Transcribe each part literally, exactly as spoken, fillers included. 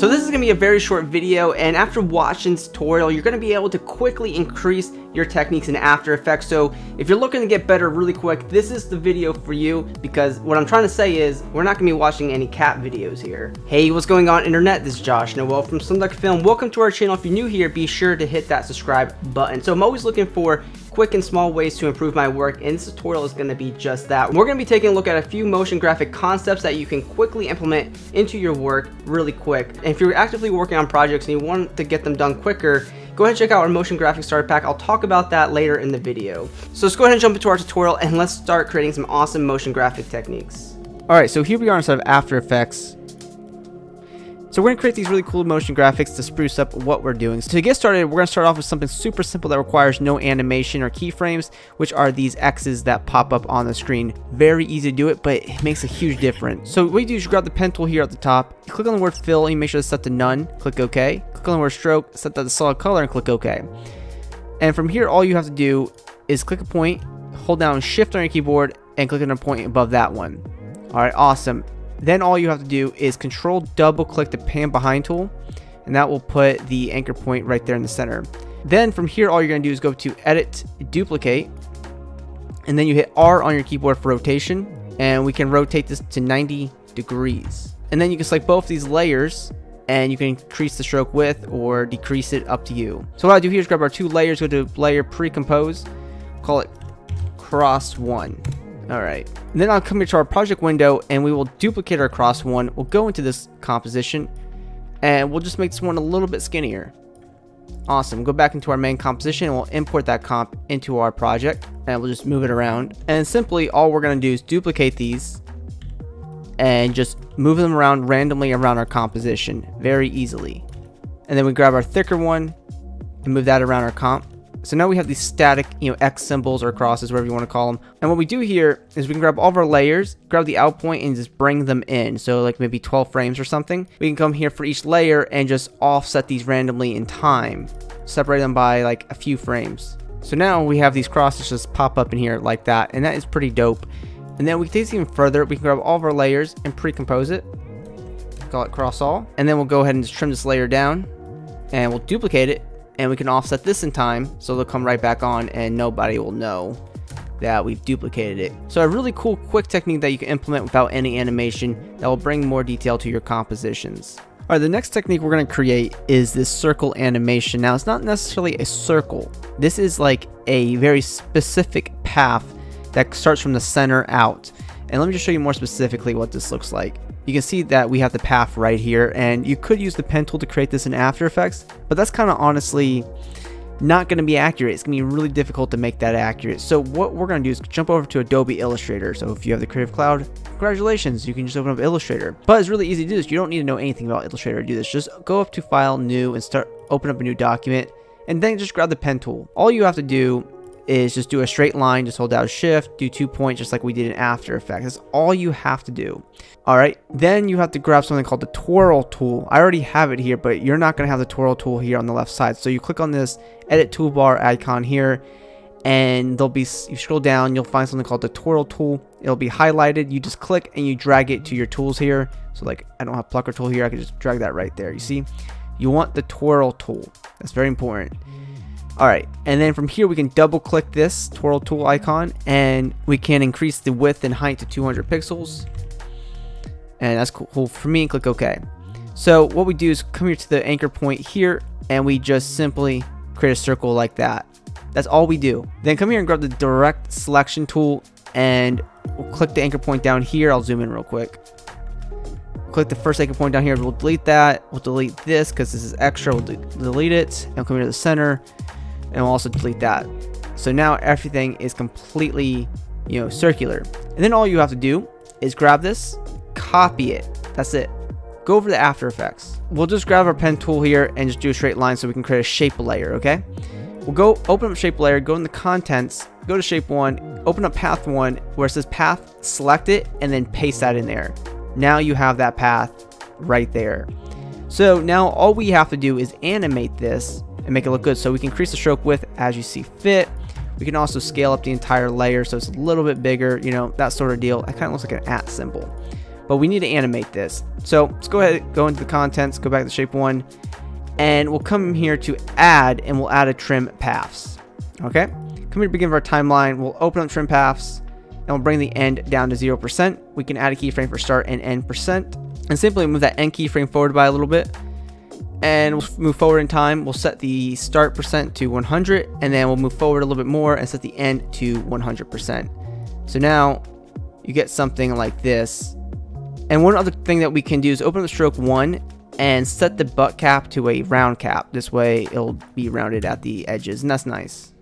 So this is going to be a very short video, and after watching this tutorial, you're going to be able to quickly increase your techniques in After Effects. So if you're looking to get better really quick, this is the video for you, because what I'm trying to say is we're not going to be watching any cat videos here. Hey, what's going on, internet? This is Josh Noel from SonduckFilm. Welcome to our channel. If you're new here, be sure to hit that subscribe button. So I'm always looking for quick and small ways to improve my work, and this tutorial is going to be just that. We're going to be taking a look at a few motion graphic concepts that you can quickly implement into your work really quick. And if you're actively working on projects and you want to get them done quicker, go ahead and check out our motion graphics starter pack. I'll talk about that later in the video. So let's go ahead and jump into our tutorial, and let's start creating some awesome motion graphic techniques. Alright, so here we are inside of After Effects. So we're going to create these really cool motion graphics to spruce up what we're doing. So to get started, we're going to start off with something super simple that requires no animation or keyframes, which are these X's that pop up on the screen. Very easy to do it, but it makes a huge difference. So what you do is you grab the pen tool here at the top, you click on the word fill, and you make sure it's set to none, click OK. Click on the word stroke, set that to solid color, and click OK. And from here, all you have to do is click a point, hold down shift on your keyboard, and click on a point above that one. Alright, awesome. Then all you have to do is control double click the pan behind tool, and that will put the anchor point right there in the center. Then from here, all you're going to do is go to edit, duplicate, and then you hit R on your keyboard for rotation, and we can rotate this to ninety degrees. And then you can select both these layers, and you can increase the stroke width or decrease it, up to you. So what I do here is grab our two layers, go to layer pre-compose, call it cross one. All right, and then I'll come here to our project window, and we will duplicate our cross one. We'll go into this composition, and we'll just make this one a little bit skinnier. Awesome, go back into our main composition, and we'll import that comp into our project, and we'll just move it around. And simply, all we're gonna do is duplicate these and just move them around randomly around our composition very easily. And then we grab our thicker one and move that around our comp. So now we have these static, you know, X symbols or crosses, whatever you want to call them. And what we do here is we can grab all of our layers, grab the out point, and just bring them in. So like maybe twelve frames or something. We can come here for each layer and just offset these randomly in time, separate them by like a few frames. So now we have these crosses just pop up in here like that, and that is pretty dope. And then we can take this even further. We can grab all of our layers and pre-compose it, call it cross all. And then we'll go ahead and just trim this layer down, and we'll duplicate it. And we can offset this in time, so they'll come right back on, and nobody will know that we've duplicated it. So a really cool quick technique that you can implement without any animation that will bring more detail to your compositions. All right, the next technique we're going to create is this circle animation. Now, it's not necessarily a circle. This is like a very specific path that starts from the center out. And let me just show you more specifically what this looks like. You can see that we have the path right here, and you could use the pen tool to create this in After Effects, but that's kind of honestly not going to be accurate. It's going to be really difficult to make that accurate. So what we're going to do is jump over to Adobe Illustrator. So if you have the Creative Cloud, congratulations, you can just open up Illustrator. But it's really easy to do this. You don't need to know anything about Illustrator to do this. Just go up to File, New, and start open up a new document, and then just grab the pen tool. All you have to do is just do a straight line, just hold down shift, do two points, just like we did in After Effects. That's all you have to do. All right, then you have to grab something called the twirl tool. I already have it here, but you're not gonna have the twirl tool here on the left side. So you click on this edit toolbar icon here, and there'll be, you scroll down, you'll find something called the twirl tool. It'll be highlighted. You just click and you drag it to your tools here. So like, I don't have plucker tool here. I can just drag that right there. You see, you want the twirl tool. That's very important. Alright, and then from here we can double click this twirl tool icon, and we can increase the width and height to two hundred pixels, and that's cool for me, and click OK. So what we do is come here to the anchor point here, and we just simply create a circle like that. That's all we do. Then come here and grab the direct selection tool, and we'll click the anchor point down here. I'll zoom in real quick. Click the first anchor point down here, we'll delete that, we'll delete this because this is extra, we'll de delete it, and we'll come here to the center, and we'll also delete that. So now everything is completely, you know, circular. And then all you have to do is grab this, copy it. That's it. Go over to After Effects. We'll just grab our pen tool here and just do a straight line so we can create a shape layer, okay? We'll go open up shape layer, go in the contents, go to shape one, open up path one where it says path, select it, and then paste that in there. Now you have that path right there. So now all we have to do is animate this and make it look good. So we can increase the stroke width as you see fit. We can also scale up the entire layer so it's a little bit bigger, you know, that sort of deal. It kind of looks like an at symbol. but we need to animate this. So let's go ahead, go into the contents, go back to shape one, and we'll come here to add, and we'll add a trim paths. Okay, come here to begin of our timeline, we'll open up trim paths, and we'll bring the end down to zero percent. We can add a keyframe for start and end percent, and simply move that end keyframe forward by a little bit. And we'll move forward in time. We'll set the start percent to one hundred, and then we'll move forward a little bit more and set the end to one hundred percent. So now you get something like this. And one other thing that we can do is open up stroke one and set the butt cap to a round cap. This way it'll be rounded at the edges, and that's nice.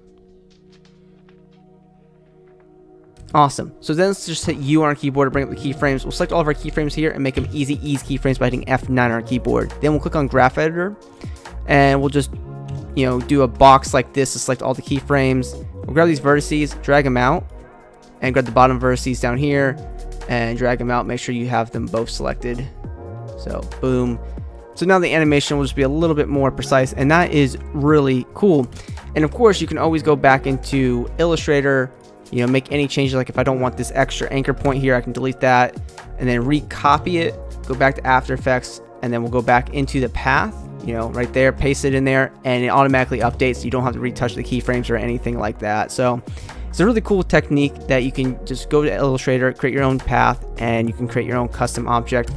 Awesome. So then let's just hit U on our keyboard to bring up the keyframes. We'll select all of our keyframes here and make them easy ease keyframes by hitting F nine on our keyboard. Then we'll click on graph editor, and we'll just, you know, do a box like this to select all the keyframes. We'll grab these vertices, drag them out, and grab the bottom vertices down here and drag them out. Make sure you have them both selected. So boom. So now the animation will just be a little bit more precise, and that is really cool. And of course you can always go back into Illustrator, you know, make any changes. Like if I don't want this extra anchor point here, I can delete that and then recopy it, go back to After Effects, and then we'll go back into the path, you know, right there, paste it in there, and it automatically updates. So you don't have to retouch the keyframes or anything like that. So it's a really cool technique that you can just go to Illustrator, create your own path, and you can create your own custom object.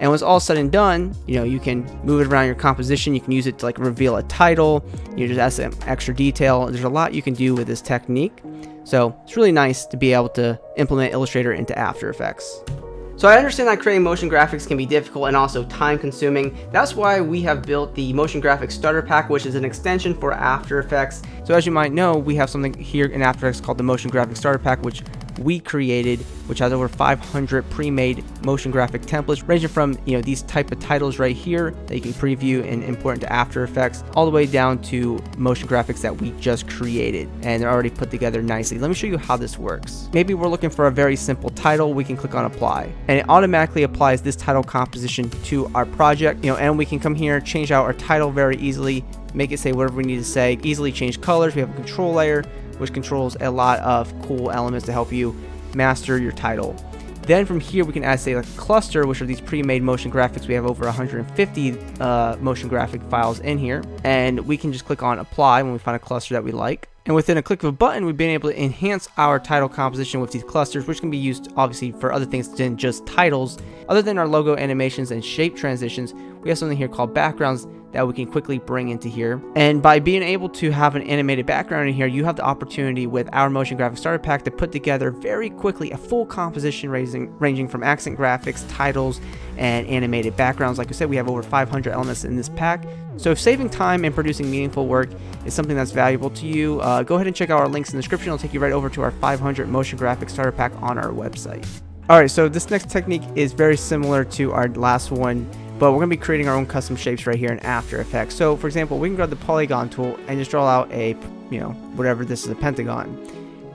And when it's all said and done, you know, you can move it around your composition. You can use it to like reveal a title. You just add some extra detail. There's a lot you can do with this technique. So it's really nice to be able to implement Illustrator into After Effects. So I understand that creating motion graphics can be difficult and also time consuming. That's why we have built the Motion Graphics Starter Pack, which is an extension for After Effects. So as you might know, we have something here in After Effects called the Motion Graphics Starter Pack, which we created, which has over five hundred pre-made motion graphic templates, ranging from, you know, these type of titles right here that you can preview and import into After Effects, all the way down to motion graphics that we just created and they're already put together nicely. Let me show you how this works. Maybe we're looking for a very simple title. We can click on apply, and it automatically applies this title composition to our project, you know, and we can come here, change out our title very easily, make it say whatever we need to say, easily change colors. We have a control layer, which controls a lot of cool elements to help you master your title. Then from here, we can add, say, like a cluster, which are these pre-made motion graphics. We have over one hundred fifty uh, motion graphic files in here, and we can just click on apply when we find a cluster that we like. And within a click of a button, we've been able to enhance our title composition with these clusters, which can be used obviously for other things than just titles. Other than our logo animations and shape transitions, we have something here called backgrounds that we can quickly bring into here. And by being able to have an animated background in here, you have the opportunity with our Motion Graphics Starter Pack to put together very quickly a full composition ranging, ranging from accent graphics, titles, and animated backgrounds. Like I said, we have over five hundred elements in this pack. So if saving time and producing meaningful work is something that's valuable to you, uh, go ahead and check out our links in the description. It'll take you right over to our five hundred Motion Graphics Starter Pack on our website. All right, so this next technique is very similar to our last one, but we're going to be creating our own custom shapes right here in After Effects. So for example, we can grab the polygon tool and just draw out a, you know, whatever this is, a pentagon.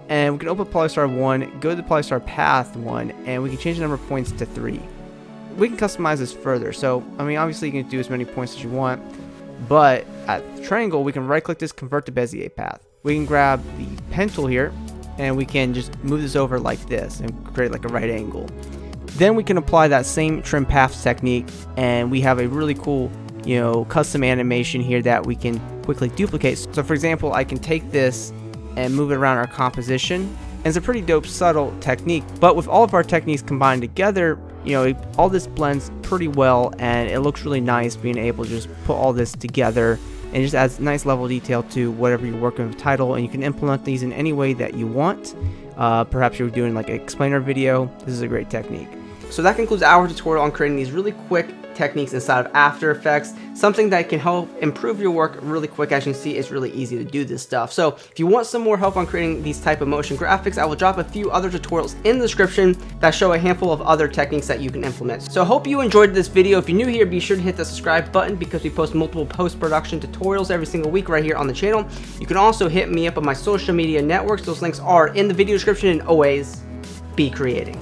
And we can open Polystar one, go to the Polystar Path one, and we can change the number of points to three. We can customize this further. So, I mean, obviously you can do as many points as you want, but at the triangle, we can right click this, convert to Bezier path. We can grab the pen tool here, and we can just move this over like this and create like a right angle. Then we can apply that same trim paths technique, and we have a really cool, you know, custom animation here that we can quickly duplicate. So for example, I can take this and move it around our composition. And it's a pretty dope, subtle technique, but with all of our techniques combined together, you know, all this blends pretty well, and it looks really nice being able to just put all this together, and it just adds nice level of detail to whatever you're working with title. And you can implement these in any way that you want. Uh, perhaps you're doing like an explainer video. This is a great technique. So that concludes our tutorial on creating these really quick techniques inside of After Effects, something that can help improve your work really quick. As you can see, it's really easy to do this stuff. So if you want some more help on creating these type of motion graphics, I will drop a few other tutorials in the description that show a handful of other techniques that you can implement. So I hope you enjoyed this video. If you're new here, be sure to hit the subscribe button, because we post multiple post-production tutorials every single week right here on the channel. You can also hit me up on my social media networks. Those links are in the video description, and always be creating.